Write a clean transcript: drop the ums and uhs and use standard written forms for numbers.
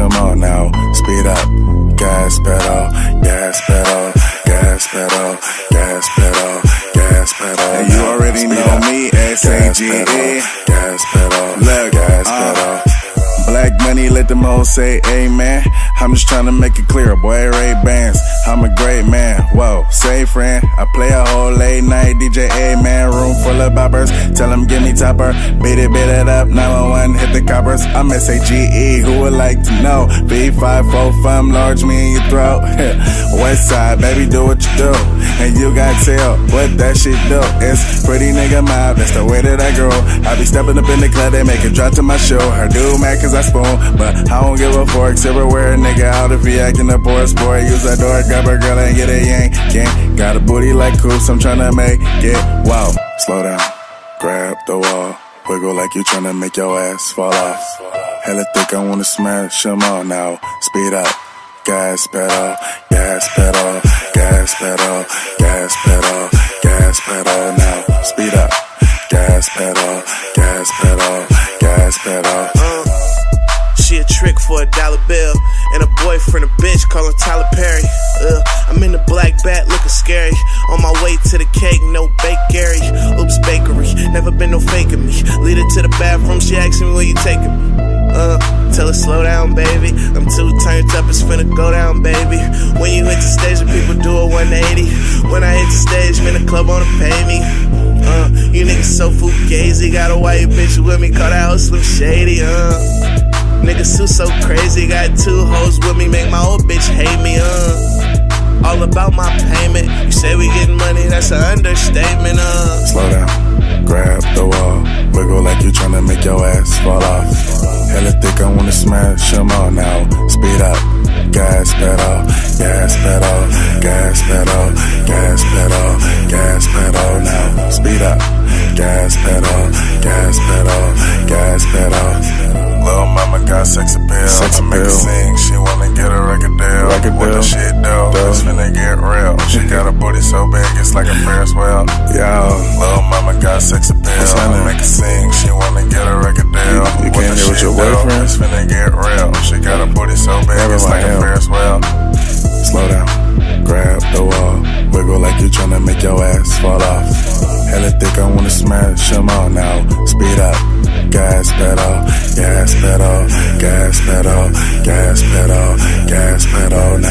them all now. Speed up, gas pedal, gas pedal, gas pedal, gas pedal, gas pedal. And you already know me, S-A-G-E. Gas pedal, look, gas pedal. Black money, let them all say amen. I'm just trying to make it clear, boy, Ray Bans. I'm a great man, whoa, say friend. I play a whole late night, DJ Amen. Room full of boppers, tell them give me topper. Beat it up, 911, hit the coppers. I'm S-A-G-E, who would like to know? B-5-4-5, large me in your throat. West side, baby, do what you do. And you got tell what that shit do. It's pretty nigga mob, that's the way that I grow. I be stepping up in the club, they make it drop to my show. Her dude mad cause I spoon, but I don't give a fork. Silverware nigga out if he acting a poor sport. Use that door, grab a girl and get a yank. Yank. Got a booty like Coops, I'm tryna make it wow. Slow down, grab the wall, wiggle like you tryna make your ass fall off. Hella thick, I wanna smash them all now. Speed up, gas pedal, gas pedal, gas pedal, gas pedal, gas pedal now. Speed up, gas pedal, gas pedal, gas pedal. She a trick for $1 bill and a boyfriend, a bitch, calling Tyler Perry. I'm in the black bat looking scary. On my way to the cake, no bakery. Oops, bakery, never been no faking me. Lead her to the bathroom, she asks me where you taking me. Tell her slow down, baby. I'm too turned up, it's finna go down, baby. When you hit the stage, the people do a 180. When I hit the stage, man, the club wanna pay me. You niggas so fugazi, got a white bitch with me, call that hoe Slim Shady. Niggas too so crazy, got 2 hoes with me, make my old bitch hate me. All about my payment. You say we getting money, that's an understatement. Slow down, grab the wall, wiggle like you tryna make your ass fall off. Hella thick, I wanna smash them all now. Speed up, gas pedal, gas pedal, gas pedal, gas pedal, gas pedal now. Speed up, gas pedal, gas pedal, gas pedal. Lil' mama got sex appeal, I make her sing, she wanna get a record deal. What the shit do? It's finna get real. She got a booty so big, it's like a Ferris wheel. Yo, Lil' mama got sex appeal, I make her sing, she wanna get a record deal. You can't hear with your boyfriend? It's finna get real. She got a booty so big, it's like a Ferris wheel. Slow down, grab the wall, wiggle like you tryna make your ass fall off. Hella thick, I wanna smash them all now. Speed up, gas pedal, gas pedal, gas pedal, gas pedal, gas pedal now.